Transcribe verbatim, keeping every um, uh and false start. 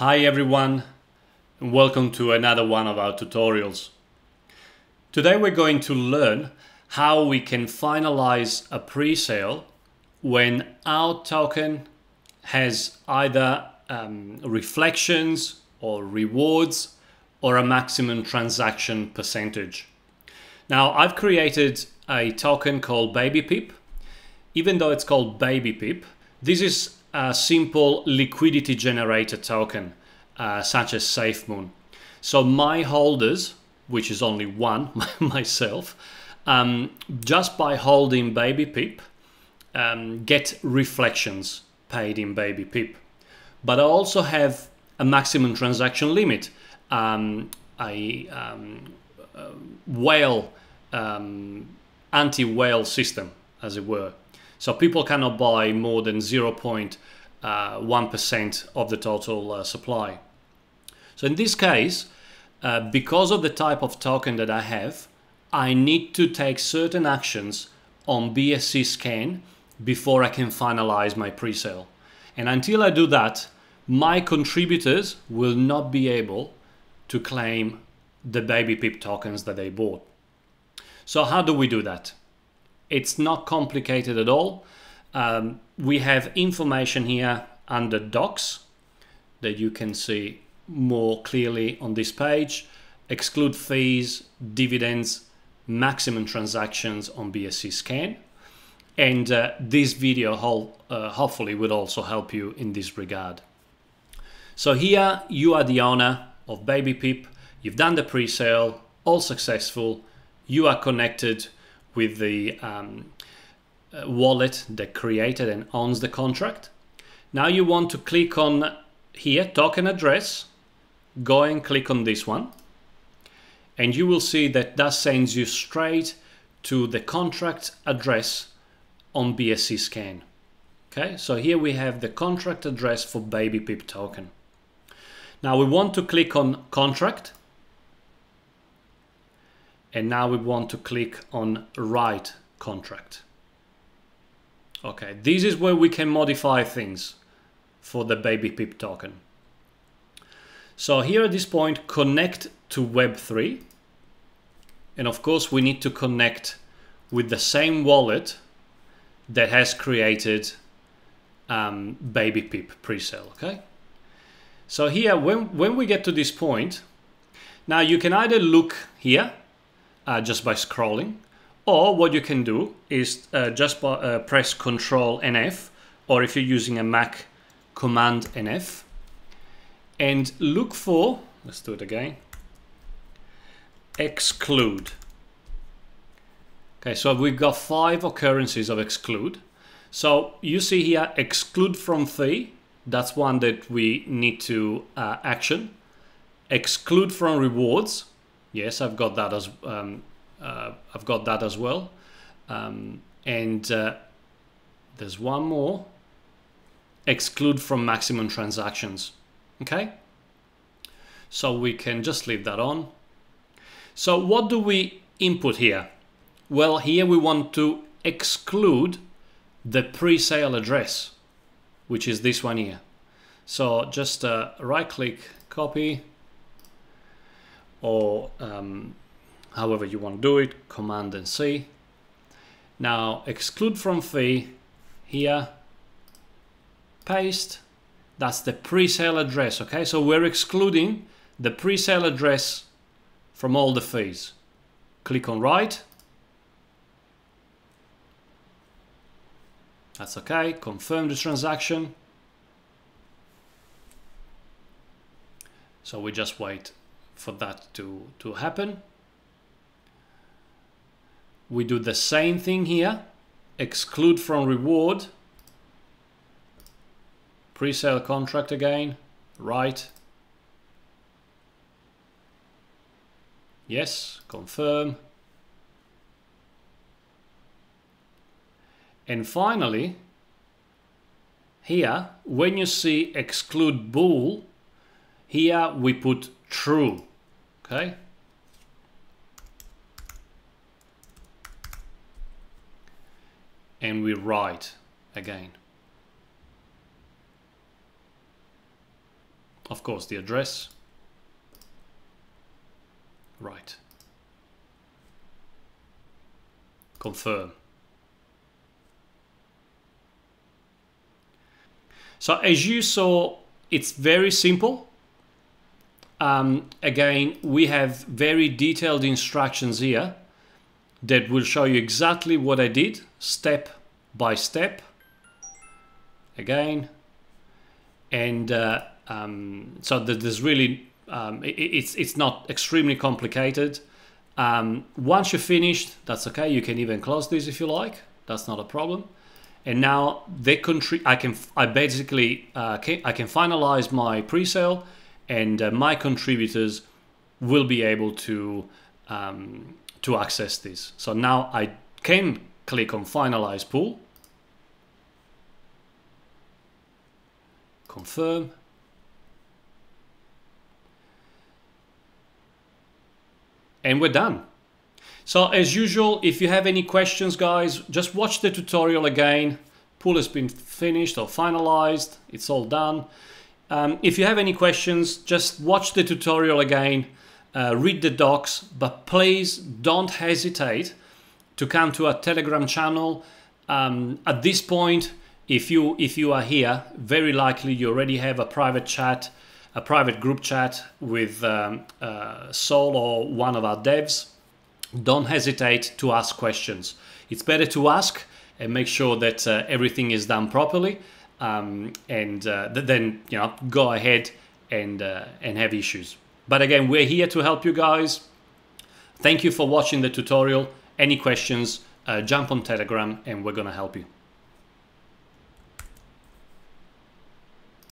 Hi everyone, and welcome to another one of our tutorials. Today we're going to learn how we can finalize a pre-sale when our token has either um, reflections or rewards or a maximum transaction percentage. Now I've created a token called BabyPip. Even though it's called BabyPip, this is a simple liquidity generator token, uh, such as SafeMoon. So my holders, which is only one, myself, um, just by holding BabyPip, um, get reflections paid in BabyPip. But I also have a maximum transaction limit, um, a um, whale, um, anti-whale system, as it were. So people cannot buy more than zero point one percent of the total uh, supply. So in this case, uh, because of the type of token that I have, I need to take certain actions on BSCScan before I can finalize my presale. And until I do that, my contributors will not be able to claim the BabyPip tokens that they bought. So how do we do that? It's not complicated at all. Um, we have information here under docs that you can see more clearly on this page. Exclude fees, dividends, maximum transactions on BSCScan. And uh, this video ho uh, hopefully would also help you in this regard. So here you are the owner of BabyPip. You've done the pre-sale, all successful. You are connected with the um, wallet that created and owns the contract. Now you want to click on here, token address, go and click on this one. And you will see that that sends you straight to the contract address on BSCScan. Okay, so here we have the contract address for BabyPip token. Now we want to click on contract. And now we want to click on write contract. Okay, this is where we can modify things for the BabyPip token. So here at this point, connect to Web three. And of course, we need to connect with the same wallet that has created um, BabyPip presale, okay? So here, when, when we get to this point, now you can either look here, Uh, just by scrolling, or what you can do is uh, just by, uh, press Control N F, or if you're using a Mac, Command N F, and look for, let's do it again, exclude. Okay, so we've got five occurrences of exclude. So you see here, exclude from fee, that's one that we need to uh, action. Exclude from rewards, yes, I've got that as um, uh, I've got that as well, um, and uh, there's one more. Exclude from maximum transactions. Okay, so we can just leave that on. So what do we input here? Well, here we want to exclude the pre-sale address, which is this one here. So just uh, right-click, copy. Or um, however you want to do it, Command and C. Now exclude from fee here, paste, that's the pre-sale address, okay? So we're excluding the pre-sale address from all the fees. Click on write. That's okay, confirm the transaction. So we just wait for that to, to happen. We do the same thing here, exclude from reward, pre-sale contract again, right. Yes, confirm. And finally, here, when you see exclude bool, here we put true, okay? And we write again. of course the address, right, confirm. So as you saw, it's very simple. Um, again, we have very detailed instructions here that will show you exactly what I did step by step again. And uh, um, so that there's really, um, it, it's, it's not extremely complicated. Um, once you're finished, that's okay. You can even close this if you like. That's not a problem. And now they contri- I can I basically uh, can, I can finalize my presale, and uh, my contributors will be able to um, to access this. So now I can click on finalize pool, confirm, and we're done. So as usual, if you have any questions, guys, just watch the tutorial again. Pool has been finished or finalized. It's all done. Um, if you have any questions, just watch the tutorial again, uh, read the docs, but please don't hesitate to come to our Telegram channel. Um, at this point, if you, if you are here, very likely you already have a private chat, a private group chat with um, uh, Sol or one of our devs. Don't hesitate to ask questions. It's better to ask and make sure that uh, everything is done properly, um, and uh, then you know go ahead and uh, and have issues. But again, we're here to help you guys. Thank you for watching the tutorial. Any questions, uh, jump on Telegram and we're gonna help you.